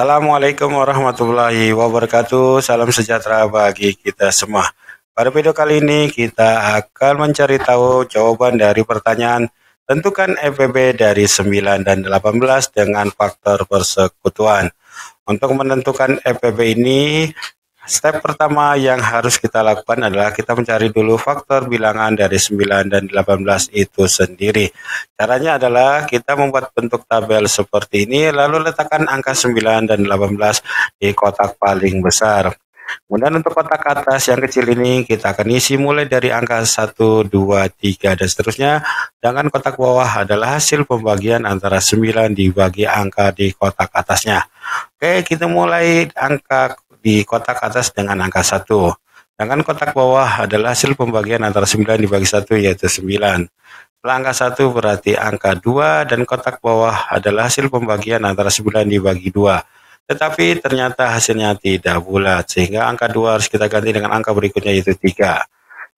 Assalamualaikum warahmatullahi wabarakatuh. Salam sejahtera bagi kita semua. Pada video kali ini kita akan mencari tahu jawaban dari pertanyaan tentukan fpb dari 9 dan 18 dengan faktor persekutuan. Untuk menentukan fpb ini, step pertama yang harus kita lakukan adalah kita mencari dulu faktor bilangan dari 9 dan 18 itu sendiri. Caranya adalah kita membuat bentuk tabel seperti ini, lalu letakkan angka 9 dan 18 di kotak paling besar. Kemudian untuk kotak atas yang kecil ini kita akan isi mulai dari angka 1, 2, 3 dan seterusnya. Sedangkan kotak bawah adalah hasil pembagian antara 9 dibagi angka di kotak atasnya. Oke, kita mulai angka di kotak atas dengan angka 1. Sedangkan kotak bawah adalah hasil pembagian antara 9 dibagi 1 yaitu 9. Setelah angka 1 berarti angka 2 dan kotak bawah adalah hasil pembagian antara 9 dibagi 2. Tetapi ternyata hasilnya tidak bulat sehingga angka 2 harus kita ganti dengan angka berikutnya yaitu 3.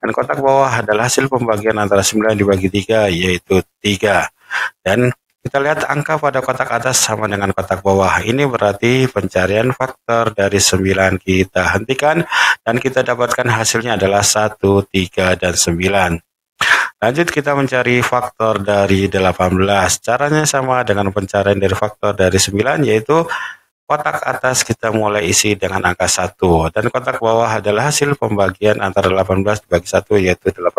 Dan kotak bawah adalah hasil pembagian antara 9 dibagi 3 yaitu 3. Dan kita lihat angka pada kotak atas sama dengan kotak bawah. Ini berarti pencarian faktor dari 9 kita hentikan dan kita dapatkan hasilnya adalah 1, 3, dan 9. Lanjut kita mencari faktor dari 18. Caranya sama dengan pencarian dari faktor dari 9 yaitu kotak atas kita mulai isi dengan angka 1. Dan kotak bawah adalah hasil pembagian antara 18 dibagi 1 yaitu 18.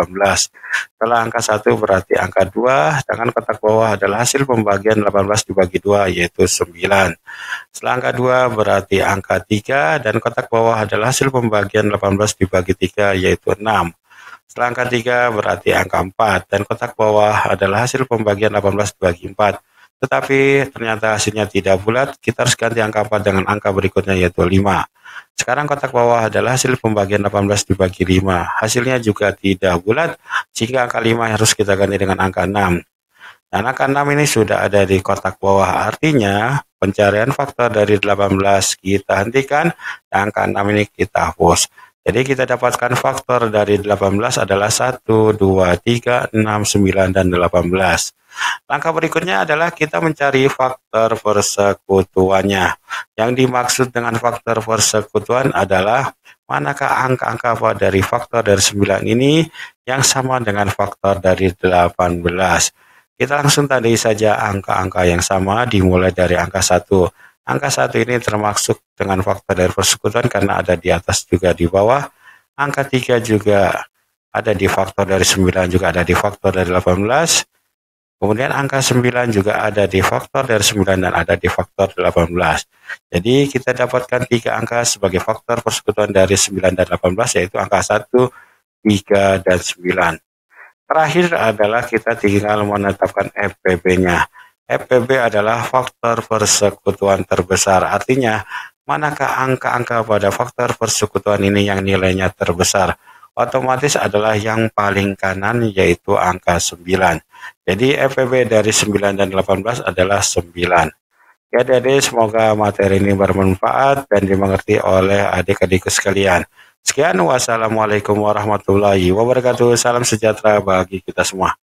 Setelah angka 1 berarti angka 2. Sedangkan kotak bawah adalah hasil pembagian 18 dibagi 2 yaitu 9. Setelah angka 2 berarti angka 3. Dan kotak bawah adalah hasil pembagian 18 dibagi 3 yaitu 6. Setelah angka 3 berarti angka 4. Dan kotak bawah adalah hasil pembagian 18 dibagi 4. Tetapi ternyata hasilnya tidak bulat, kita harus ganti angka 4 dengan angka berikutnya yaitu 5. Sekarang kotak bawah adalah hasil pembagian 18 dibagi 5. Hasilnya juga tidak bulat, sehingga angka 5 harus kita ganti dengan angka 6. Dan angka 6 ini sudah ada di kotak bawah, artinya pencarian faktor dari 18 kita hentikan, dan angka 6 ini kita hapus. Jadi kita dapatkan faktor dari 18 adalah 1, 2, 3, 6, 9, dan 18. Langkah berikutnya adalah kita mencari faktor persekutuannya. Yang dimaksud dengan faktor persekutuan adalah manakah angka-angka dari faktor dari 9 ini yang sama dengan faktor dari 18. Kita langsung tandai saja angka-angka yang sama dimulai dari angka 1. Angka 1 ini termasuk dengan faktor dari persekutuan karena ada di atas juga di bawah. Angka 3 juga ada di faktor dari 9 juga ada di faktor dari 18. Kemudian angka 9 juga ada di faktor dari 9 dan ada di faktor 18. Jadi kita dapatkan 3 angka sebagai faktor persekutuan dari 9 dan 18 yaitu angka 1, 3, dan 9. Terakhir adalah kita tinggal menetapkan fpb-nya. fpb adalah faktor persekutuan terbesar. Artinya manakah angka-angka pada faktor persekutuan ini yang nilainya terbesar? Otomatis adalah yang paling kanan yaitu angka 9. Jadi fpb dari 9 dan 18 adalah 9. Ya Dede, semoga materi ini bermanfaat dan dimengerti oleh adik-adikku sekalian. Sekian, wassalamualaikum warahmatullahi wabarakatuh. Salam sejahtera bagi kita semua.